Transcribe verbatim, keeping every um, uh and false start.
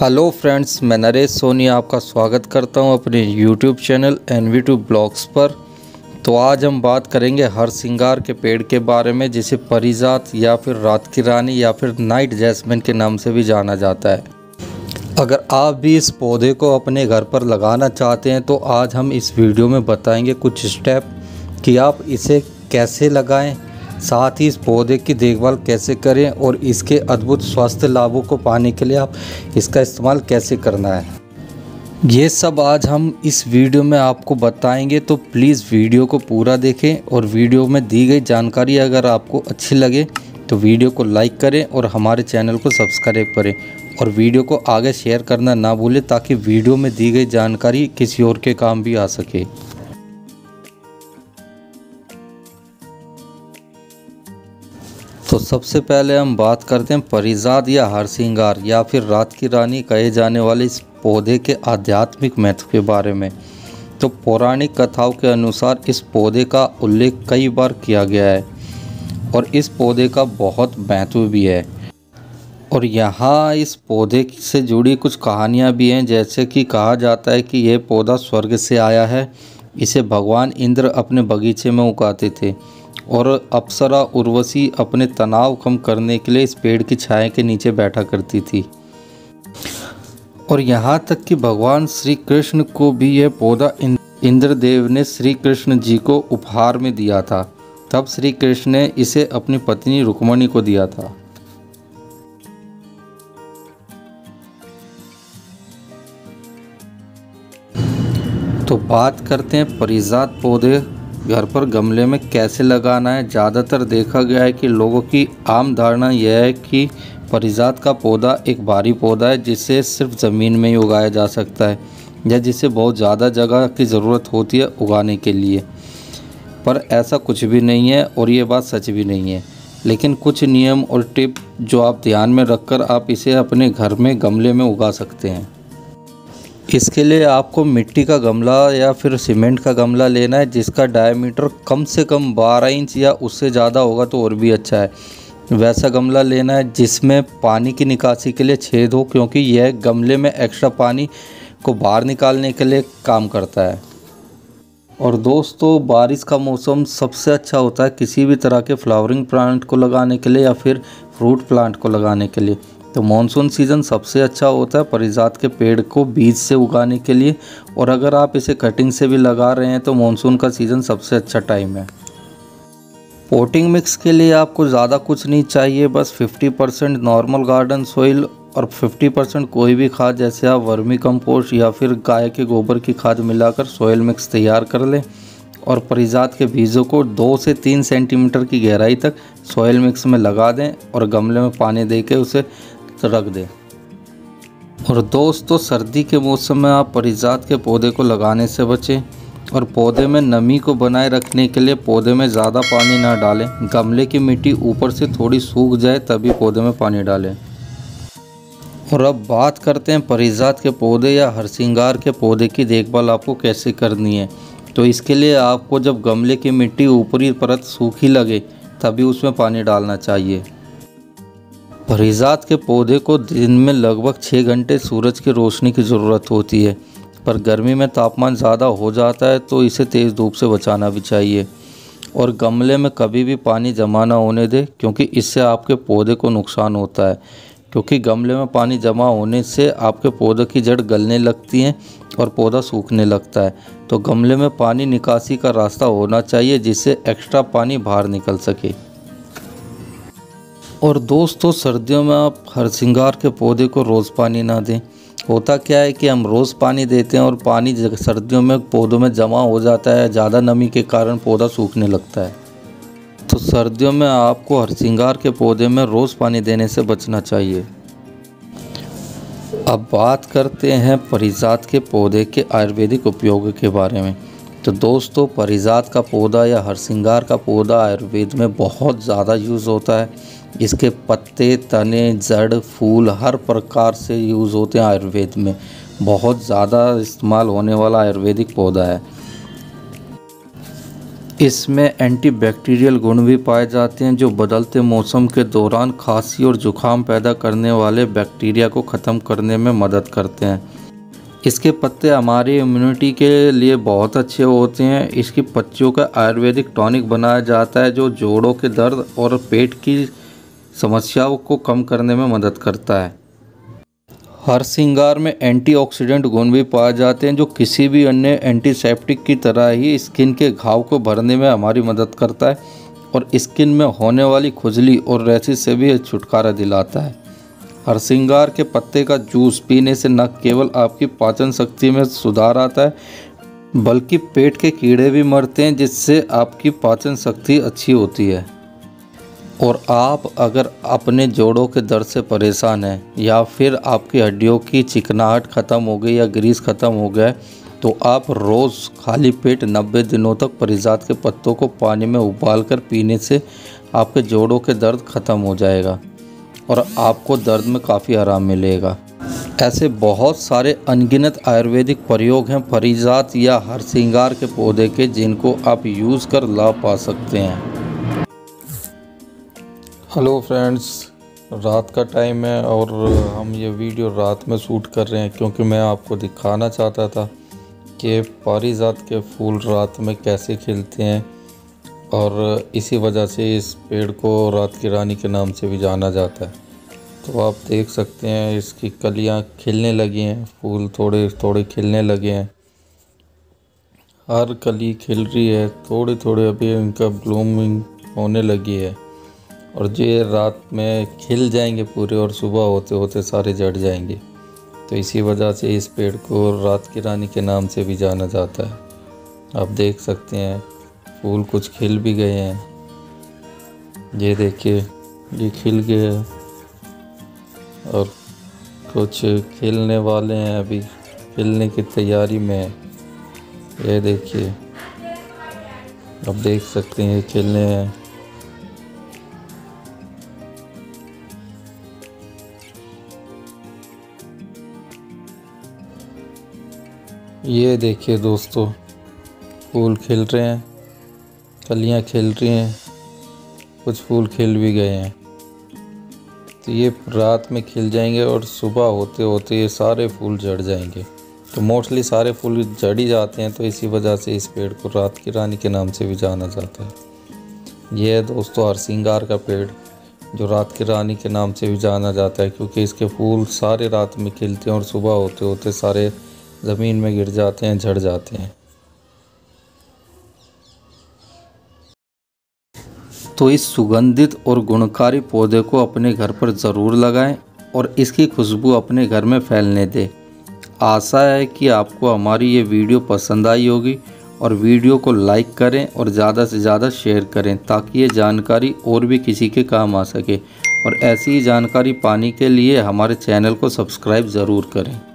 Hello friends, मैं नरेश सोनी आपका स्वागत करता हूं अपने YouTube channel NV two blogs पर। तो आज हम बात करेंगे हर सिंगार के पेड़ के बारे में, जिसे परिजात या फिर रात की रानी या फिर नाइट जैस्मिन के नाम से भी जाना जाता है। अगर आप भी इस पौधे को अपने घर पर लगाना चाहते हैं तो आज हम इस वीडियो में बताएंगे कुछ स्टेप कि आप इसे कैसे लगाएँ, साथ ही इस पौधे की देखभाल कैसे करें और इसके अद्भुत स्वास्थ्य लाभों को पाने के लिए आप इसका इस्तेमाल कैसे करना है, ये सब आज हम इस वीडियो में आपको बताएंगे। तो प्लीज़ वीडियो को पूरा देखें और वीडियो में दी गई जानकारी अगर आपको अच्छी लगे तो वीडियो को लाइक करें और हमारे चैनल को सब्सक्राइब करें और वीडियो को आगे शेयर करना ना भूलें, ताकि वीडियो में दी गई जानकारी किसी और के काम भी आ सके। तो सबसे पहले हम बात करते हैं परिजात या हरसिंगार या फिर रात की रानी कहे जाने वाले इस पौधे के आध्यात्मिक महत्व के बारे में। तो पौराणिक कथाओं के अनुसार इस पौधे का उल्लेख कई बार किया गया है और इस पौधे का बहुत महत्व भी है। और यहाँ इस पौधे से जुड़ी कुछ कहानियाँ भी हैं, जैसे कि कहा जाता है कि यह पौधा स्वर्ग से आया है, इसे भगवान इंद्र अपने बगीचे में उगाते थे और अप्सरा उर्वशी अपने तनाव कम करने के लिए इस पेड़ की छाया के नीचे बैठा करती थी। और यहाँ तक कि भगवान श्री कृष्ण को भी यह पौधा इंद्रदेव ने श्री कृष्ण जी को उपहार में दिया था, तब श्री कृष्ण ने इसे अपनी पत्नी रुक्मिणी को दिया था। तो बात करते हैं परिजात पौधे घर पर गमले में कैसे लगाना है। ज़्यादातर देखा गया है कि लोगों की आम धारणा यह है कि परिजात का पौधा एक भारी पौधा है जिसे सिर्फ ज़मीन में ही उगाया जा सकता है या जिसे बहुत ज़्यादा जगह की ज़रूरत होती है उगाने के लिए, पर ऐसा कुछ भी नहीं है और ये बात सच भी नहीं है। लेकिन कुछ नियम और टिप जो आप ध्यान में रखकर आप इसे अपने घर में गमले में उगा सकते हैं। इसके लिए आपको मिट्टी का गमला या फिर सीमेंट का गमला लेना है जिसका डायमीटर कम से कम बारह इंच या उससे ज़्यादा होगा तो और भी अच्छा है। वैसा गमला लेना है जिसमें पानी की निकासी के लिए छेद हो, क्योंकि यह गमले में एक्स्ट्रा पानी को बाहर निकालने के लिए काम करता है। और दोस्तों, बारिश का मौसम सबसे अच्छा होता है किसी भी तरह के फ्लावरिंग प्लांट को लगाने के लिए या फिर फ्रूट प्लांट को लगाने के लिए। तो मॉनसून सीज़न सबसे अच्छा होता है परिजात के पेड़ को बीज से उगाने के लिए, और अगर आप इसे कटिंग से भी लगा रहे हैं तो मॉनसून का सीज़न सबसे अच्छा टाइम है। पोटिंग मिक्स के लिए आपको ज़्यादा कुछ नहीं चाहिए, बस पचास परसेंट नॉर्मल गार्डन सोइल और पचास परसेंट कोई भी खाद जैसे आप वर्मी कंपोस्ट या फिर गाय के गोबर की खाद मिलाकर सोइल मिक्स तैयार कर लें और परिजात के बीजों को दो से तीन सेंटीमीटर की गहराई तक सोइल मिक्स में लगा दें और गमले में पानी देके उसे रख दें। और दोस्तों, सर्दी के मौसम में आप परिजात के पौधे को लगाने से बचें और पौधे में नमी को बनाए रखने के लिए पौधे में ज़्यादा पानी ना डालें। गमले की मिट्टी ऊपर से थोड़ी सूख जाए तभी पौधे में पानी डालें। और अब बात करते हैं परिजात के पौधे या हरसिंगार के पौधे की देखभाल आपको कैसे करनी है। तो इसके लिए आपको जब गमले की मिट्टी ऊपरी परत सूखी लगे तभी उसमें पानी डालना चाहिए। परिजात के पौधे को दिन में लगभग छः घंटे सूरज की रोशनी की ज़रूरत होती है, पर गर्मी में तापमान ज़्यादा हो जाता है तो इसे तेज़ धूप से बचाना भी चाहिए। और गमले में कभी भी पानी जमा ना होने दें, क्योंकि इससे आपके पौधे को नुकसान होता है, क्योंकि गमले में पानी जमा होने से आपके पौधे की जड़ गलने लगती हैं और पौधा सूखने लगता है। तो गमले में पानी निकासी का रास्ता होना चाहिए जिससे एक्स्ट्रा पानी बाहर निकल सके। और दोस्तों, सर्दियों में आप हरसिंगार के पौधे को रोज़ पानी ना दें। होता क्या है कि हम रोज़ पानी देते हैं और पानी सर्दियों में पौधों में जमा हो जाता है, ज़्यादा नमी के कारण पौधा सूखने लगता है। तो सर्दियों में आपको हरसिंगार के पौधे में रोज़ पानी देने से बचना चाहिए। अब बात करते हैं परिजात के पौधे के आयुर्वेदिक उपयोग के बारे में। तो दोस्तों, परिजात का पौधा या हरसिंगार का पौधा आयुर्वेद में बहुत ज़्यादा यूज़ होता है। इसके पत्ते, तने, जड़, फूल हर प्रकार से यूज़ होते हैं। आयुर्वेद में बहुत ज़्यादा इस्तेमाल होने वाला आयुर्वेदिक पौधा है। इसमें एंटीबैक्टीरियल गुण भी पाए जाते हैं जो बदलते मौसम के दौरान खांसी और जुखाम पैदा करने वाले बैक्टीरिया को ख़त्म करने में मदद करते हैं। इसके पत्ते हमारी इम्यूनिटी के लिए बहुत अच्छे होते हैं। इसके पत्तियों का आयुर्वेदिक टॉनिक बनाया जाता है जो जोड़ों के दर्द और पेट की समस्याओं को कम करने में मदद करता है। हर श्रृंगार में एंटीऑक्सीडेंट गुण भी पाए जाते हैं जो किसी भी अन्य एंटीसेप्टिक की तरह ही स्किन के घाव को भरने में हमारी मदद करता है और स्किन में होने वाली खुजली और रेशे से भी छुटकारा दिलाता है। हर श्रृंगार के पत्ते का जूस पीने से न केवल आपकी पाचन शक्ति में सुधार आता है बल्कि पेट के कीड़े भी मरते हैं जिससे आपकी पाचन शक्ति अच्छी होती है। और आप अगर अपने जोड़ों के दर्द से परेशान हैं या फिर आपकी हड्डियों की चिकनाहट ख़त्म हो गई या ग्रीस ख़त्म हो गया तो आप रोज़ खाली पेट नब्बे दिनों तक पारिजात के पत्तों को पानी में उबालकर पीने से आपके जोड़ों के दर्द ख़त्म हो जाएगा और आपको दर्द में काफ़ी आराम मिलेगा। ऐसे बहुत सारे अनगिनत आयुर्वेदिक प्रयोग हैं पारिजात या हर श्रृंगार के पौधे के जिनको आप यूज़ कर लाभ पा सकते हैं। हेलो फ्रेंड्स, रात का टाइम है और हम ये वीडियो रात में शूट कर रहे हैं क्योंकि मैं आपको दिखाना चाहता था कि पारिजात के फूल रात में कैसे खिलते हैं और इसी वजह से इस पेड़ को रात की रानी के नाम से भी जाना जाता है। तो आप देख सकते हैं इसकी कलियां खिलने लगी हैं, फूल थोड़े थोड़े खिलने लगे हैं, हर कली खिल रही है, थोड़े थोड़े अभी इनका ब्लूमिंग होने लगी है और ये रात में खिल जाएंगे पूरे और सुबह होते होते सारे झड़ जाएंगे। तो इसी वजह से इस पेड़ को रात की रानी के नाम से भी जाना जाता है। आप देख सकते हैं फूल कुछ खिल भी गए हैं, ये देखिए ये खिल गए हैं और कुछ खिलने वाले हैं, अभी खिलने की तैयारी में है। ये देखिए आप देख सकते हैं खिलने हैं। ये देखिए दोस्तों फूल खिल रहे हैं, कलियां खिल रही हैं, कुछ फूल खिल भी गए हैं। तो ये रात में खिल जाएंगे और सुबह होते होते ये सारे फूल झड़ जाएंगे। तो मोस्टली सारे फूल झड़ ही जाते हैं तो इसी वजह से इस पेड़ को रात की रानी के नाम से भी जाना जाता है। ये है दोस्तों हर श्रृंगार का पेड़ जो रात की रानी के नाम से भी जाना जाता है क्योंकि इसके फूल सारे रात में खिलते हैं और सुबह होते होते सारे ज़मीन में गिर जाते हैं, झड़ जाते हैं। तो इस सुगंधित और गुणकारी पौधे को अपने घर पर ज़रूर लगाएं और इसकी खुशबू अपने घर में फैलने दें। आशा है कि आपको हमारी ये वीडियो पसंद आई होगी और वीडियो को लाइक करें और ज़्यादा से ज़्यादा शेयर करें ताकि ये जानकारी और भी किसी के काम आ सके। और ऐसी ही जानकारी पाने के लिए हमारे चैनल को सब्सक्राइब ज़रूर करें।